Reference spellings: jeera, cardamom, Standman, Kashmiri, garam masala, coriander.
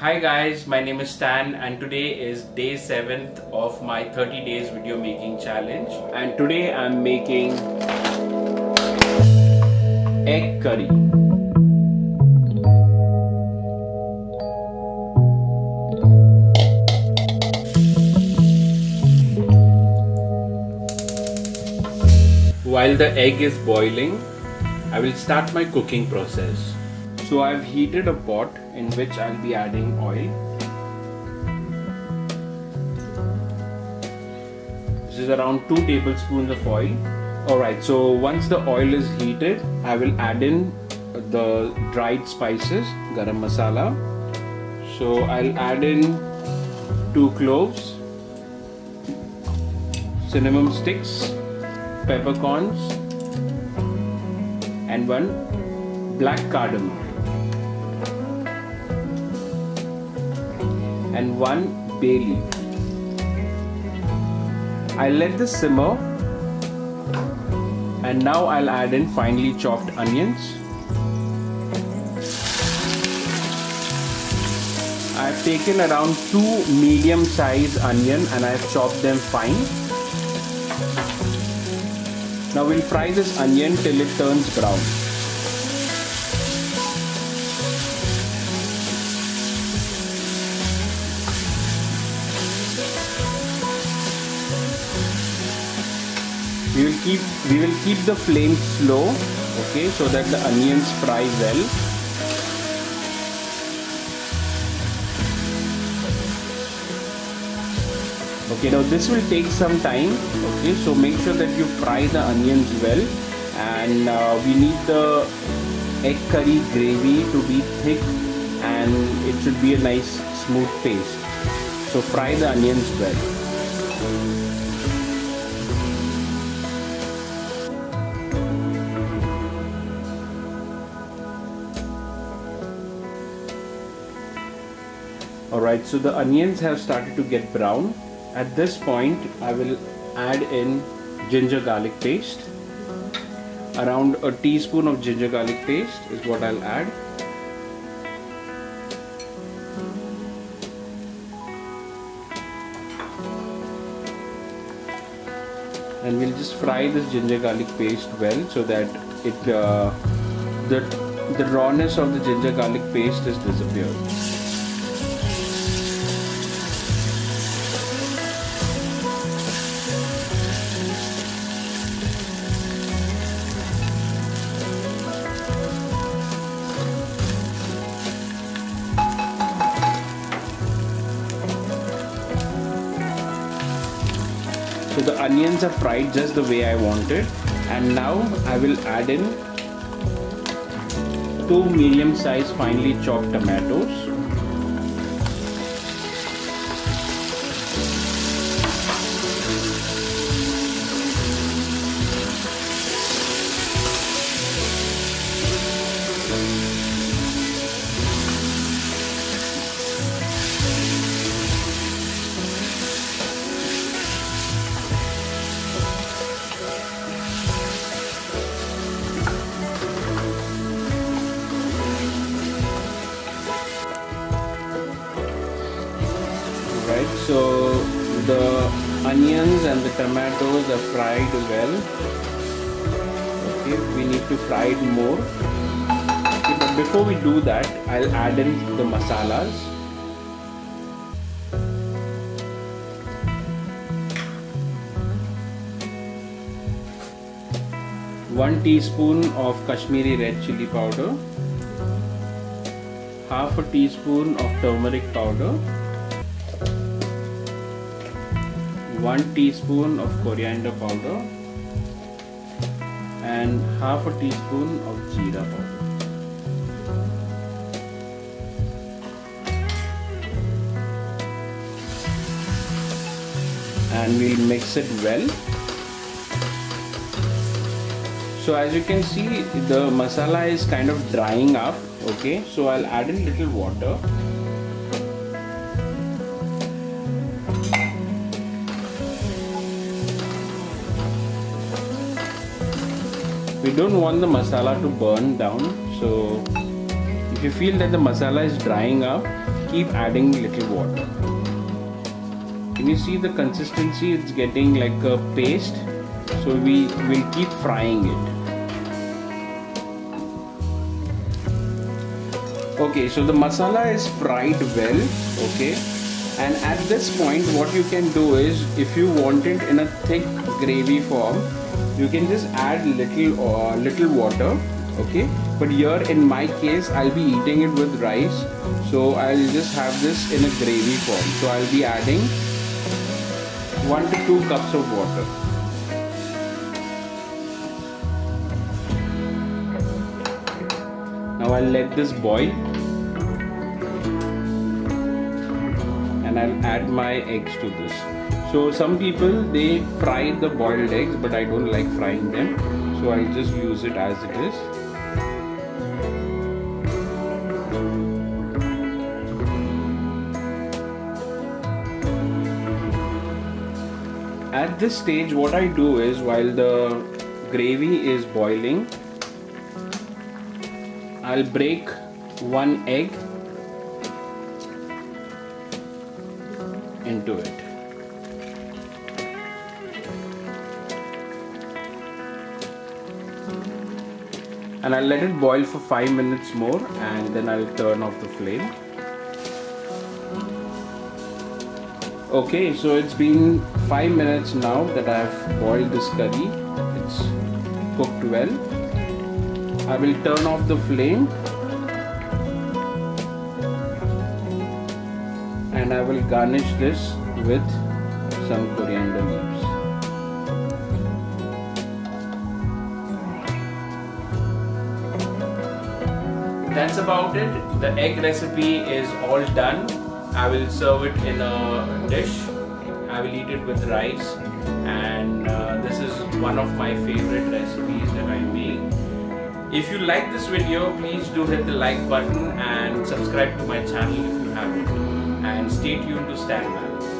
Hi guys, my name is Stan and today is day 7th of my 30 days video making challenge, and today I'm making egg curry. While the egg is boiling, I will start my cooking process. So I've heated a pot in which I'll be adding oil. This is around 2 tablespoons of oil. Alright, so once the oil is heated, I will add in the dried spices, garam masala. So I'll add in 2 cloves, cinnamon sticks, peppercorns, and 1 black cardamom, and 1 bay leaf. I'll let this simmer, and now I'll add in finely chopped onions. I've taken around 2 medium-sized onion and I've chopped them fine. Now we'll fry this onion till it turns brown. We will keep the flame slow, okay, so that the onions fry well. Okay, now this will take some time, okay, so make sure that you fry the onions well, and we need the egg curry gravy to be thick and it should be a nice smooth paste. So fry the onions well. Alright, so the onions have started to get brown. At this point, I will add in ginger garlic paste. Around a teaspoon of ginger garlic paste is what I'll add. And we'll just fry this ginger garlic paste well so that it the rawness of the ginger garlic paste has disappeared. So the onions are fried just the way I wanted, and now I will add in 2 medium-sized finely chopped tomatoes. So the onions and the tomatoes are fried well. Okay, we need to fry it more. Okay, but before we do that, I'll add in the masalas. One teaspoon of Kashmiri red chili powder. Half a teaspoon of turmeric powder. 1 teaspoon of coriander powder and half a teaspoon of jeera powder. And we'll mix it well. So as you can see, the masala is kind of drying up, okay, so I'll add in little water. We don't want the masala to burn down, so if you feel that the masala is drying up, keep adding little water. Can you see the consistency? It's getting like a paste, so we will keep frying it. Okay, so the masala is fried well, okay, and at this point what you can do is, if you want it in a thick gravy form, you can just add little water, okay. But here in my case, I'll be eating it with rice, so I'll just have this in a gravy form. So I'll be adding 1 to 2 cups of water. Now I'll let this boil, and I'll add my eggs to this. So some people, they fry the boiled eggs, but I don't like frying them, so I'll just use it as it is. At this stage, what I do is, while the gravy is boiling, I'll break 1 egg into it. And I'll let it boil for 5 minutes more, and then I'll turn off the flame. Okay, so it's been 5 minutes now that I've boiled this curry. It's cooked well. I will turn off the flame, and I will garnish this with some coriander leaves. That's about it. The egg recipe is all done. I will serve it in a dish. I will eat it with rice, and this is one of my favorite recipes that I make. If you like this video, please do hit the like button and subscribe to my channel if you haven't, and stay tuned to Standman.